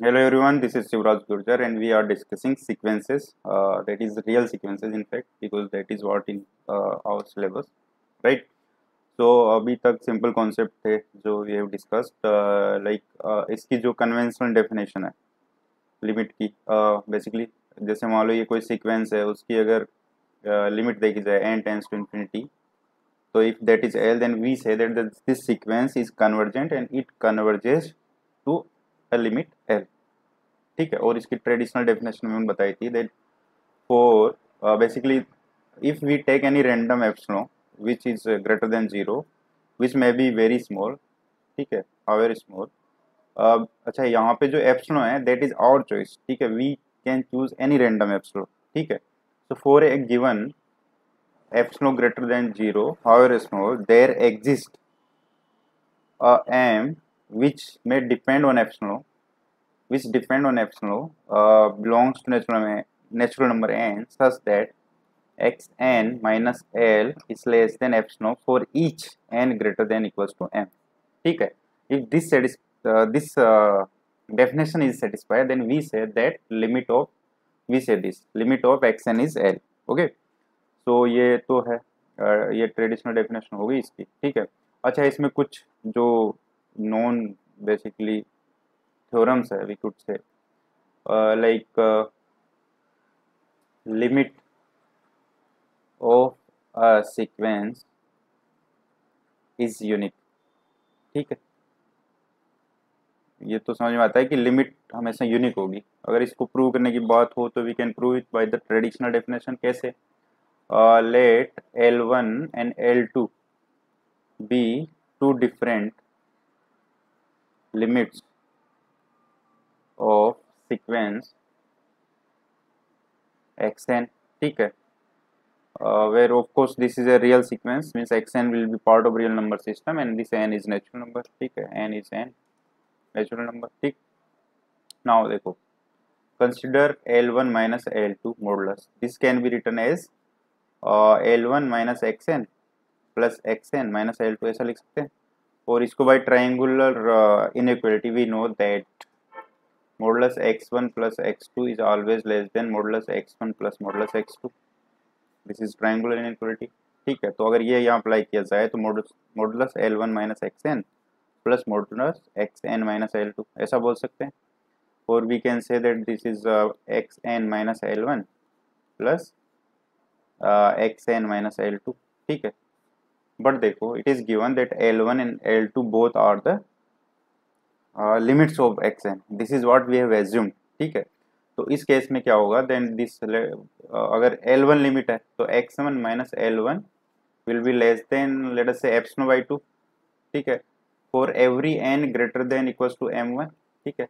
Hello everyone, this is Shivraj Gurjar and we are discussing sequences, that is real sequences in fact, because that is what in our syllabus, right? So abhi tak simple concept hai jo we have discussed, iski jo conventional definition hai limit ki, basically जैसे मान लो ये कोई sequence है, उसकी अगर limit देखी जाए n tends to infinity, so if that is L then we say that this sequence is convergent and it converges to a limit L, ठीक है. और इसकी traditional definition में बताई थी that for basically if we take any random epsilon which is greater than 0 which may be very small, ठीक है, however small, अच्छा यहाँ पे जो epsilon है that is our choice, ठीक है, we can choose any random epsilon, ठीक है. So for a given epsilon greater than 0 however small, there exists a m which may depend on epsilon, belongs to natural number n such that xn minus L is less than epsilon for each n greater than equals to m, ठीक है. If this definition is satisfied, then we say that limit of xn is L, okay. So ये तो है, ये traditional definition होगी इसकी, ठीक है. अच्छा इसमें कुछ जो known basically theorems we could say, limit of a sequence is unique, ठीक है. ये तो समझ में आता है कि limit हमेशा unique होगी. अगर इसको prove करने की बात हो तो we can prove it by the traditional definition. कैसे? Let L1 and L2 be two different limits of sequence xn, ठीक है, where of course this is a real sequence, means xn will be part of real number system and this n is natural number, ठीक है, n is n natural number, ठीक. Now देखो, consider L1 minus L2 modulus. This can be written as L1 minus xn plus xn minus L2, ऐसा लिख सकते हैं. और इसको by triangular inequality we know that modulus x1 plus x2 is always less than modulus x1 plus modulus x2. This is triangular inequality, ठीक है. तो अगर ये यहाँ apply किया जाए तो modulus L1 minus xn plus modulus xn minus L2 ऐसा बोल सकते हैं. और we can say that this is xn minus L1 plus xn minus L2, ठीक है. But देखो, it is given that L1 and L2 both are the limits of xn. This is what we have assumed, ठीक है. तो इस case में क्या होगा, then this अगर L1 limit है तो x1 minus L1 will be less than let us say epsilon by 2, ठीक है, for every n greater than equals to m1, ठीक है.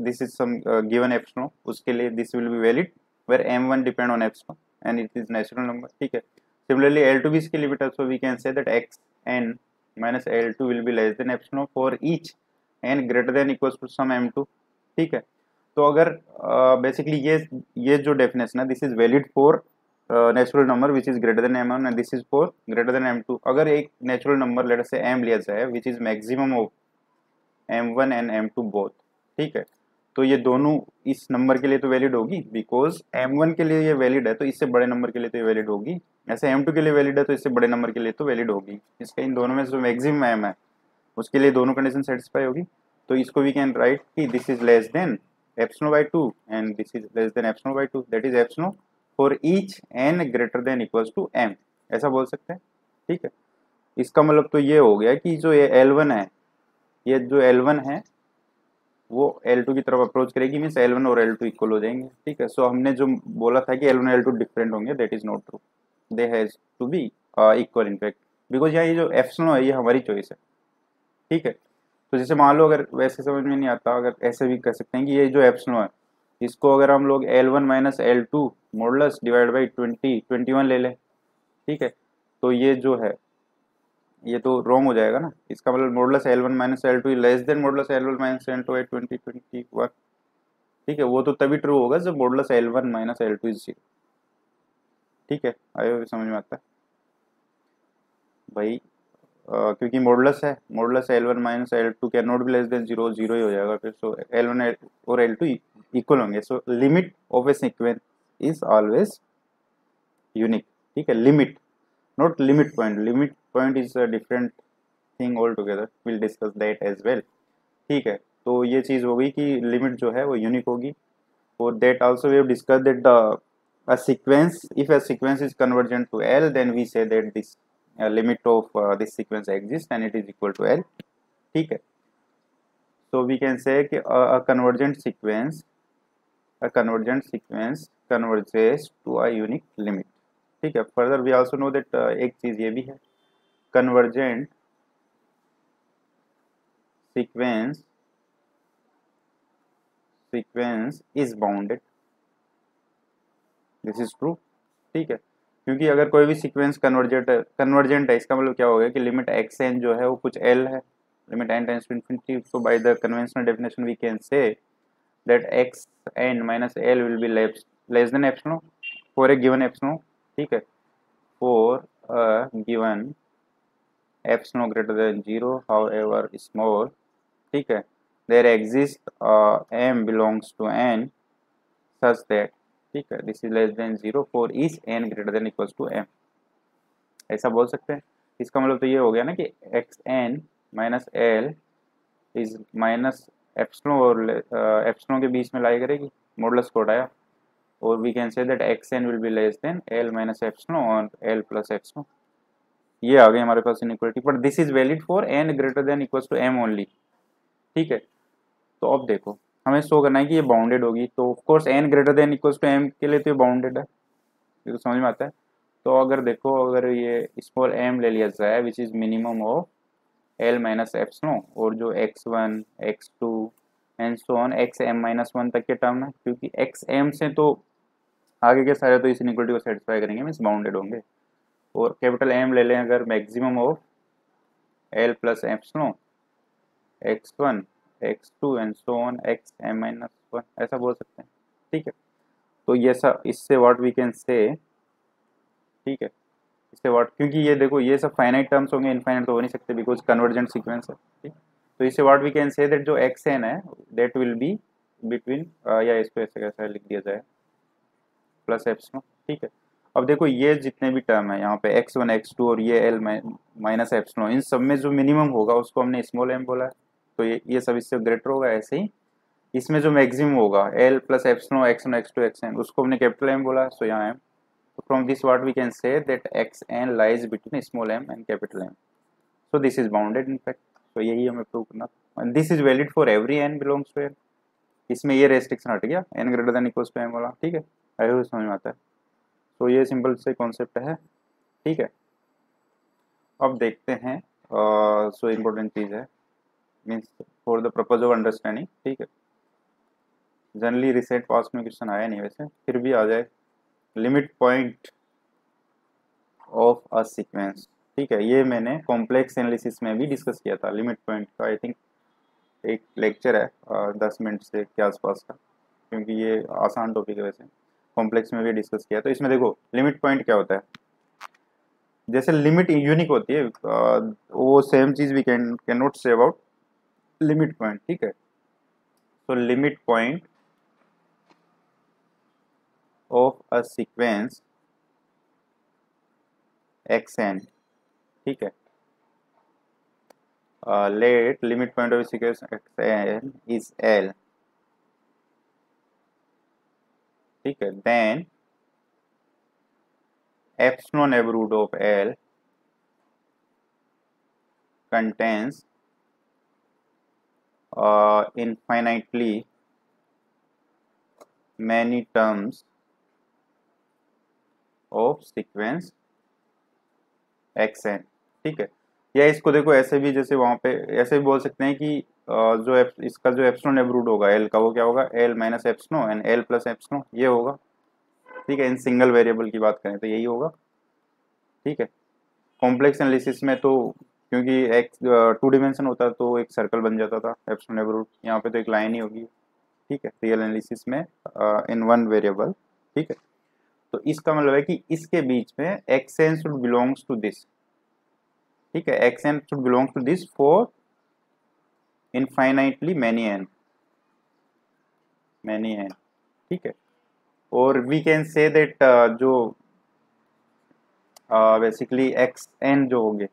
This is some given epsilon, उसके लिए this will be valid where m1 depend on epsilon and it is natural number, ठीक है. Similarly, L2 is the limit, so we can say that xn minus L2 will be less than epsilon for each n greater than equals to some m2, ठीक है. तो अगर basically ये जो definition है this is valid for natural number which is greater than m1 and this is for greater than m2. अगर एक natural number let us say m लिया जाए which is maximum of m1 and m2 both, ठीक है, तो ये दोनों इस नंबर के लिए तो वैलिड होगी बिकॉज m1 के लिए ये वैलिड है तो इससे बड़े नंबर के लिए तो ये वैलिड होगी, ऐसे m2 के लिए वैलिड है तो इससे बड़े नंबर के लिए तो वैलिड होगी. इसका इन दोनों में जो मैक्सिमम m है उसके लिए दोनों कंडीशन सेटिस्फाई होगी. तो इसको वी कैन राइट कि this is less than epsilon by 2 and this is less than epsilon by 2, that is epsilon for each n greater than equals to m, ऐसा बोल सकते हैं, ठीक है. इसका मतलब तो ये हो गया कि जो ये L1 है, ये जो L1 है वो L2 की तरफ अप्रोच करेगी, मीन्स L1 और L2 इक्वल हो जाएंगे, ठीक है. सो हमने जो बोला था कि L1 और L2 डिफरेंट होंगे, that is not true, they has to be equal in fact, because यहाँ ये जो एप्सिलॉन है ये हमारी चॉइस है, ठीक है. तो जैसे मान लो, अगर वैसे समझ में नहीं आता, अगर ऐसे भी कह सकते हैं कि ये जो एप्सिलॉन है इसको अगर हम लोग L1 minus L2 modulus divide by 21 ले लें, ठीक है, तो ये जो है ये तो रॉन्ग हो जाएगा ना. इसका मतलब modulus L1 minus L2 less than modulus L1 minus L2 by 21, ठीक है. वो तो तभी ट्रू होगा जब modulus L1 minus L2 is 0, ठीक है. आयो समझ में आता है भाई, क्योंकि मॉडुलस है L1 minus L2 can not be less than 0 0 ही हो जाएगा फिर। सो L1 और L2 इक्वल होंगे। So limit of a sequence is always unique. ठीक है, limit not limit point, limit point is a different thing all together, will discuss that as well. ठीक है, तो ये चीज़ हो गई कि लिमिट जो है वो यूनिक होगी। और that also we have discuss that a sequence, if a sequence is convergent to L, then we say that this limit of this sequence exists and it is equal to L. ठीक है, so we can say कि a convergent sequence converges to a unique limit. ठीक है, further we also know that एक चीज़ ये भी है, convergent sequence is bounded. This is true. ठीक है, क्योंकि अगर कोई भी सीक्वेंस कन्वर्जेंट है, इसका मतलब क्या हो गया कि लिमिट एक्स एन जो है वो कुछ एल है, limit N times to infinity. So by the conventional definition we can say that x N minus L will be less than epsilon for a given epsilon. ठीक है, for a given epsilon greater than 0 however small. ठीक है, there exist M belongs to N such that, ठीक है, this is less than 0 for each n greater than equals to M, ऐसा बोल सकते हैं। इसका मतलब तो ये हो गया ना कि x N minus L is minus epsilon और एप्सिलॉन के बीच में लाई करेगी, मॉडुलस को हटाया, और we can say that x N will be less than L minus epsilon और एल प्लस एप्सिलॉन। ये आ गई हमारे पास inequality, but this is valid for N greater than equals to M only. ठीक है, तो अब देखो हमें शो करना है कि ये बाउंडेड होगी, तो of course N greater than equals to M के लिए तो ये बाउंडेड है, ये तो समझ में आता है। तो अगर देखो, अगर ये स्मॉल एम ले लिया जाए which is minimum of L minus epsilon, और जो x1 x2 and so on x M minus 1 तक के टर्म है, क्योंकि एक्स एम से तो आगे के सारे तो इस इक्वलिटी को सेटिस्फाई करेंगे, मीन्स बाउंडेड होंगे। और कैपिटल एम ले लें अगर maximum of L plus epsilon x1 x2 and so on x m minus 1, ऐसा बोल सकते हैं। ठीक है, तो ये सब इससे व्हाट वी कैन से, ठीक है, इससे व्हाट, क्योंकि ये देखो ये सब फाइनाइट टर्म्स होंगे, इनफाइनाइट तो हो नहीं सकते बिकॉज कन्वर्जेंट सीक्वेंस है। ठीक, तो इससे what we can say that जो एक्स एन है दैट विल बी बिटवीन, या इसको ऐसे कैसा लिख दिया जाए, प्लस एप्सिलॉन। ठीक है, अब देखो ये जितने भी टर्म है यहाँ पे x1 x2 और ये एल माइनस एप्सिलॉन, इन सब में जो मिनिमम होगा उसको हमने स्मॉल एम बोला है, तो ये सब इससे ग्रेटर होगा। ऐसे ही इसमें जो मैक्सिमम होगा L plus epsilon x1 x2 xn, उसको हमने कैपिटल M बोला, सो यहाँ M। From this what we can say that xn lies between small m and capital M, so this is bounded in fact. तो यही हमें प्रूव करना, this is valid for every n belongs to L। इसमें ये restriction हट गया n greater than equals to m वाला। ठीक है, आई होप समझ में आता है। तो ये सिंपल से कॉन्सेप्ट है। ठीक है, अब देखते हैं, सो इम्पोर्टेंट चीज़ है, means for the purpose of understanding. ठीक है, जनरली रिसेंट पास्ट में क्वेश्चन आया नहीं, वैसे फिर भी आ जाए, limit point of a sequence. ठीक है, ये मैंने कॉम्प्लेक्स एनालिसिस में भी डिस्कस किया था, लिमिट पॉइंट का आई थिंक एक लेक्चर है 10 मिनट से के आसपास का, क्योंकि ये आसान टॉपिक है, वैसे कॉम्प्लेक्स में भी डिस्कस किया। तो इसमें देखो लिमिट पॉइंट क्या होता है, जैसे लिमिट यूनिक होती है वो सेम चीज़ we can not say about limit point. ठीक है, तो limit point of a sequence x n, ठीक है, let limit point of sequence x n is l, ठीक है, then epsilon ab root of l contains infinitely many terms of sequence xn। ठीक है, या इसको देखो ऐसे भी, जैसे वहाँ पे ऐसे भी बोल सकते हैं कि जो इसका जो एप्सिलॉन ab root होगा एल का, वो क्या होगा, l minus epsilon and l plus epsilon, ये होगा। ठीक है, इन सिंगल वेरिएबल की बात करें तो यही होगा। ठीक है, कॉम्प्लेक्स एनालिसिस में तो क्योंकि एक्स 2 डिमेंशन होता तो एक सर्कल बन जाता था एप्सिलॉन ab root, यहाँ पे तो एक लाइन ही होगी। ठीक है, रियल एनालिसिस में इन 1 वेरिएबल। ठीक है, तो इसका मतलब है कि इसके बीच में x n should belongs to this, ठीक है, x n should belongs to this for infinitely many n ठीक है. और we can say that जो basically x n जो होंगे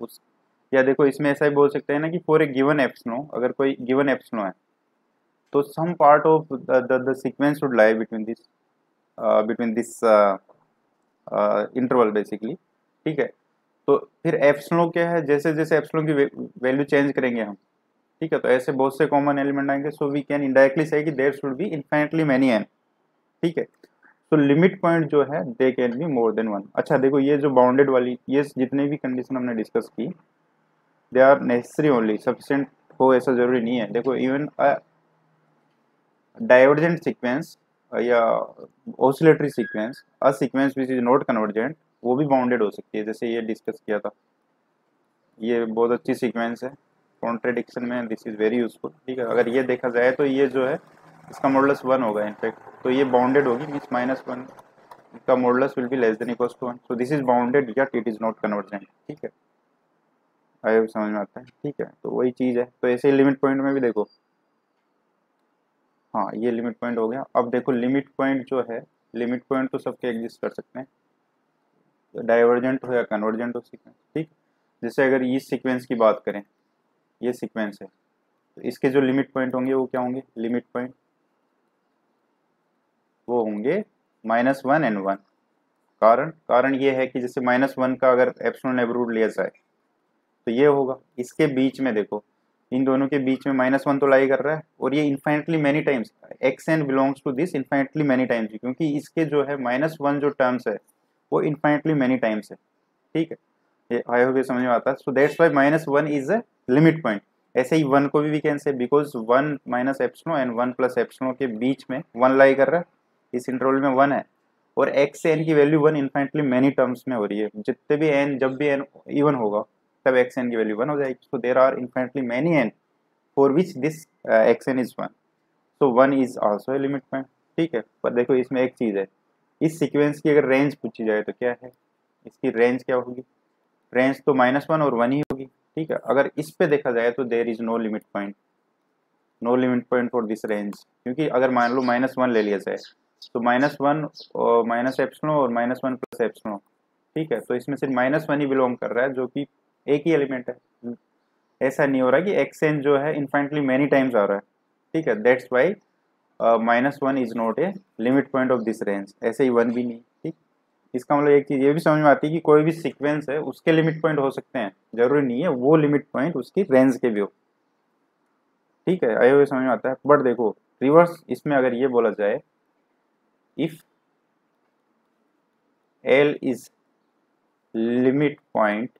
उस, या देखो इसमें ऐसा ही बोल सकते हैं ना कि for a given epsilon, अगर कोई given epsilon है तो some part of the sequence should lie between this interval basically. ठीक है, तो फिर एप्सिलॉन क्या है, जैसे जैसे एप्सिलॉन की वैल्यू चेंज करेंगे हम, ठीक है, तो ऐसे बहुत से कॉमन एलिमेंट आएंगे. So we can indirectly say कि there should be infinitely many n. ठीक है, तो लिमिट पॉइंट जो है they can be more than one. अच्छा देखो ये जो बाउंडेड वाली ये जितने भी कंडीशन हमने डिस्कस की they are necessary only, sufficient हो ऐसा जरूरी नहीं है. देखो इवन डाइवर्जेंट सिक्वेंस या oscillatory sequence, a sequence which is not convergent, वो भी बाउंडेड हो सकती है. जैसे ये डिस्कस किया था, ये बहुत अच्छी सीक्वेंस है कॉन्ट्रेडिक्शन में, दिस इज़ वेरी यूजफुल. ठीक है, अगर ये देखा जाए तो ये जो है इसका मॉडुलस 1 होगा इनफैक्ट, तो ये बाउंडेड होगी मींस -1 का modulus will be less than equals to 1. So this is bounded या इट इज़ नॉट कन्वर्जेंट. ठीक है, आई समझ में आता है. ठीक है, तो वही चीज़ है. तो ऐसे लिमिट पॉइंट में भी देखो, हाँ ये लिमिट पॉइंट हो गया. अब देखो लिमिट पॉइंट जो है, लिमिट पॉइंट तो सबके एग्जिस्ट कर सकते हैं, डाइवर्जेंट हो या कन्वर्जेंट हो सीक्वेंस. ठीक, जैसे अगर इस सीक्वेंस की बात करें, ये सीक्वेंस है तो इसके जो लिमिट पॉइंट होंगे वो क्या होंगे, लिमिट पॉइंट वो होंगे -1 and 1. कारण ये है कि जैसे -1 का अगर एप्सिलॉन नेबरहुड लिया जाए तो ये होगा, इसके बीच में देखो इन दोनों के बीच में -1 तो लाई कर रहा है और ये infinitely many times, x n belongs to this infinitely many times, क्योंकि इसके जो है -1 जो टर्म्स है वो इन्फाइनेटली मैनी टाइम्स है. ठीक है, ये आई होप ये समझ में आता है. So that's why -1 is a limit point. ऐसे ही 1 को भी we can say, because 1 minus epsilon and 1 plus epsilon के बीच में 1 लाई कर रहा है, इस इंटरवल में 1 है और x से n की वैल्यू 1 इन्फाइनेटली मैनी टर्म्स में हो रही है. जितने भी n, जब भी n इवन होगा तब x n की वैल्यू 1 हो जाएगी. So there are infinitely many n for which this x n is 1. So 1 is also a limit point. ठीक है, पर देखो इसमें एक चीज़ है, इस सीक्वेंस की अगर रेंज पूछी जाए तो क्या है, इसकी रेंज क्या होगी, रेंज तो -1 और 1 ही होगी. ठीक है, अगर इस पे देखा जाए तो there is no limit point, no limit point for this range, क्योंकि अगर मान लो -1 ले लिया जाए तो -1 माइनस एप्सिलॉन और -1 प्लस एप्सिलॉन. ठीक है, तो इसमें सिर्फ -1 ही बिलोंग कर रहा है जो कि एक ही एलिमेंट है. ऐसा नहीं हो रहा कि एक्स एन जो है इन्फाइनेटली मैनी टाइम्स आ रहा है. ठीक है, that's why -1 is not a limit point of this range. ऐसे ही 1 भी नहीं. ठीक, इसका मतलब एक चीज़ ये भी समझ में आती है कि कोई भी सीक्वेंस है उसके लिमिट पॉइंट हो सकते हैं, जरूरी नहीं है वो लिमिट पॉइंट उसकी रेंज के भी हो. ठीक है, आई होप ये समझ में आता है. बट देखो रिवर्स इसमें अगर ये बोला जाए, if l is limit point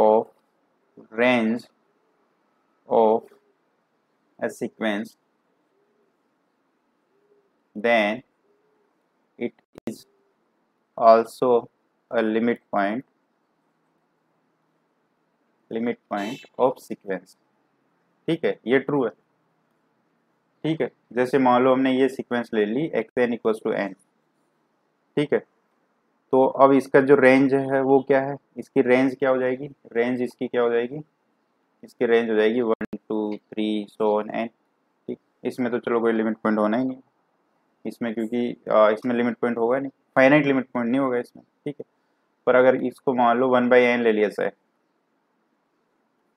of range of a sequence, then it is also a limit point of sequence. ठीक है, ये true है. ठीक है, जैसे मान लो हमने ये sequence ले ली xn equals to n. ठीक है, तो अब इसका जो range है वो क्या है, इसकी range क्या हो जाएगी, range इसकी क्या हो जाएगी, इसकी रेंज हो जाएगी 1, 2, 3 सो ऑन एन. ठीक, इसमें तो चलो कोई लिमिट पॉइंट होना ही नहीं इसमें, क्योंकि इसमें लिमिट पॉइंट होगा नहीं, फाइनाइट लिमिट पॉइंट नहीं होगा इसमें. ठीक है, पर अगर इसको मान लो 1/n ले लिया जाए,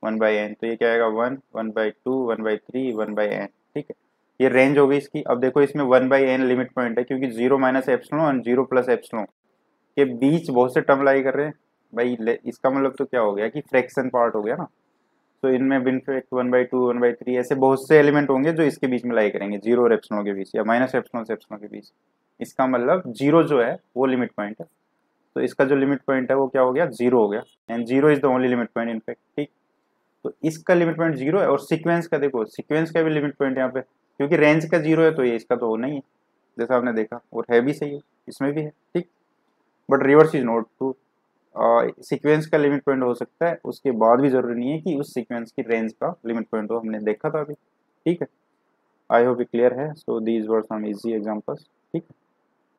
1/n तो ये क्या आएगा 1, 1/2, 1/3, 1/n. ठीक है, ये रेंज होगी इसकी. अब देखो इसमें 1/n लिमिट पॉइंट है, क्योंकि 0 माइनस एप्सिलॉन और 0 प्लस एप्सिलॉन के बीच बहुत से टर्म लाई कर रहे हैं भाई. इसका मतलब तो क्या हो गया कि फ्रैक्शन पार्ट हो गया ना, तो इनमें बिनफेक्ट 1/2, 1/3 ऐसे बहुत से एलिमेंट होंगे जो इसके बीच में लाई करेंगे, 0 और एप्सिलॉन के बीच या -एप्सिलॉन से एप्सिलॉन के बीच. इसका मतलब 0 जो है वो लिमिट पॉइंट है, तो इसका जो लिमिट पॉइंट है वो क्या हो गया, 0 हो गया, and 0 is the only limit point in fact. ठीक, तो इसका लिमिट पॉइंट 0 है. और सीक्वेंस का देखो, सीक्वेंस का भी लिमिट पॉइंट यहाँ पे, क्योंकि रेंज का 0 है तो ये इसका तो होना ही है, जैसा आपने देखा, और है भी सही, इसमें भी है. ठीक, but reverse is not true. Sequence का लिमिट पॉइंट हो सकता है, उसके बाद भी ज़रूरी नहीं है कि उस सीक्वेंस की रेंज का लिमिट पॉइंट हो, हमने देखा था अभी. ठीक है, आई होप ये क्लियर है. So these were some easy examples. ठीक है.